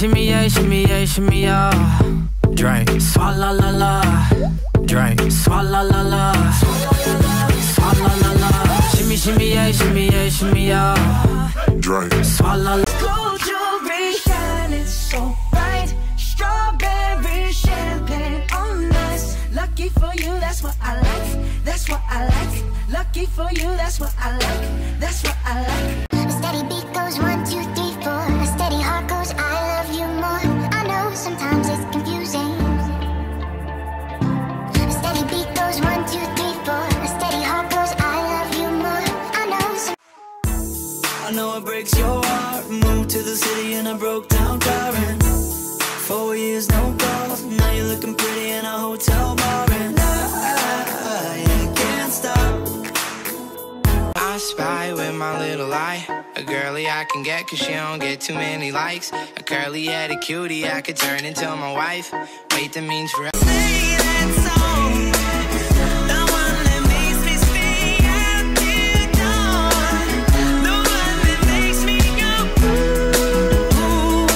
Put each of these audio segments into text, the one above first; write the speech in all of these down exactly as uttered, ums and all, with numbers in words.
shimmy yeah, shimmy yeah, shimmy yeah. Drink, swalla la la. Drink, swalla la la. Swalla la la. Shimmy shimmy yeah, shimmy yeah, shimmy yeah. Drink, swalla la. Gold jewelry shining so bright, strawberry champagne on us. Lucky for you, that's what I like. That's what I like. Lucky for you, that's what I like. That's what I like. A steady beat goes one, two, three, four. A steady heart goes, I love you more. I know sometimes it's confusing. A steady beat goes one, two, three, four. A steady heart goes, I love you more. I know some I know it breaks your heart. Moved to the city in a broke down car and four years, no calls. Now you're looking pretty in a hotel bar and I, I can't stop. I spy with my little eye a girly I can get, cause she don't get too many likes. A curly-headed cutie I could turn into my wife. Wait, that means forever. Say that song, the one that makes me stay at the dawn, the one that makes me go ooh.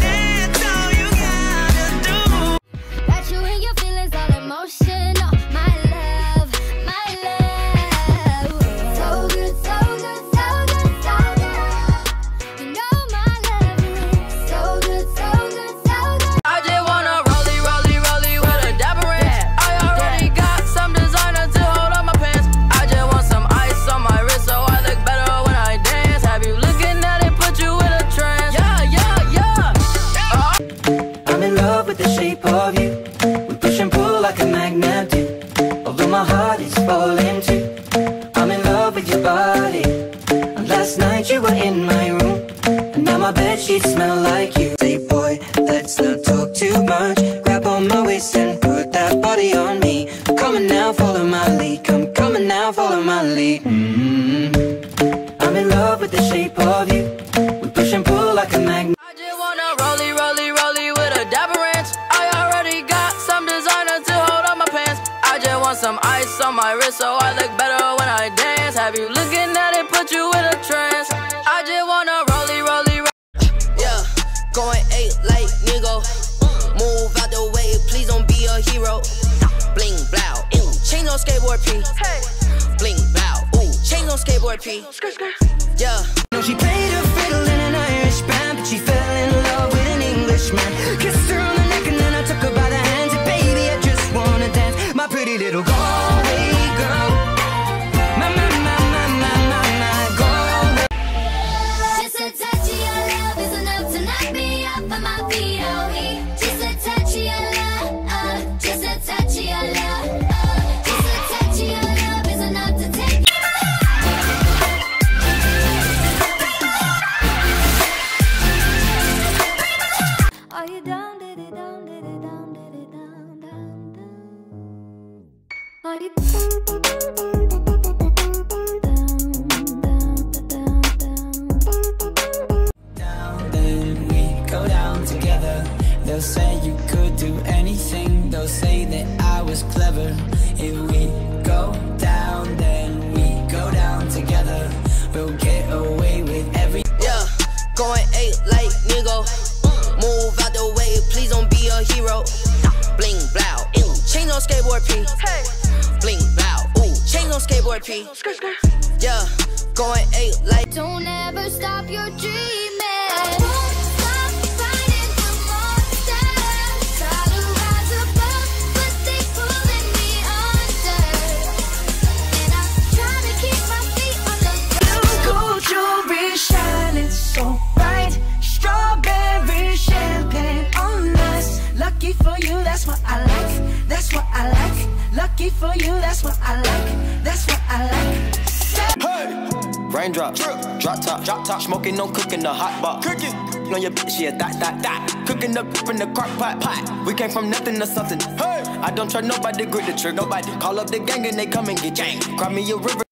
That's all you gotta do. Got you in your feelings, all emotional. My love, my love. So good, so good, so good, so good. You know my love is so good, so good, so good. I just wanna rollie, rollie, rollie with a dapper ring. I already got some designer to hold on my pants. I just want some ice on my wrist so I look better when I dance. Have you looking at it, put you in a trance. Yeah, yeah, yeah. Uh, I'm in love with the shape of you. We push and pull like a magnet do. Although my heart is falling too. I'm in love with your body. And last night you were in my room. And now my bedsheets smell like you. Say boy, let's not talk too much. Grab on my waist and put that body on me. I'm coming now, follow my lead. Come coming now, follow my lead. Mm. I'm in love with the shape of you. We push and pull like a magnet. I just wanna rollie, rollie, rollie with a dapper ranch. I already got some designer to hold on my pants. I just want some ice on my wrist so I look better when I dance. Have you looking at it, put you in a trance. I just wanna rollie, rollie, rollie. Yeah, going eight like nigga. Move out the way, please don't be a hero. Bling, blow, ew, change on skateboard P. Bling, blow, ooh, change on skateboard P. Yeah. No, she played a fiddle in an Irish band, but she fell in love with an Englishman. Kissed her on the neck and then I took her by the hand. Said, baby, I just wanna dance, my pretty little Galway girl. My, my, my, my, my, my, my Galway. Just a touch of your love is enough to knock me off of my feet, oh he. Just a touch of your love, uh, just a touch of your love, uh, just a touch of your love is enough to take. Are you down, did it down, did it down, did it down, down, down? Are you down, then we go down together. They'll say you could do anything. They'll say that I was clever. If we go down, then we go down together. We'll get away with every. Yeah, going eight like nigga. Move out the way, please don't be a hero. Bling, blow, ooh, chain on skateboard P. Bling, blow, ooh, chain on skateboard P. Yeah, going eight like. Don't ever stop your dreaming. For you, that's what I like, that's what I like. Hey! Raindrop, drip, drop top, drop top, smoking, no cooking the hot pot. Cooking on your bitch, yeah, that, that, that. Cooking up in the crock pot, pot. We came from nothing to something. Hey! I don't try nobody, grip the trick, nobody. Call up the gang and they come and get janked. Cry me a river.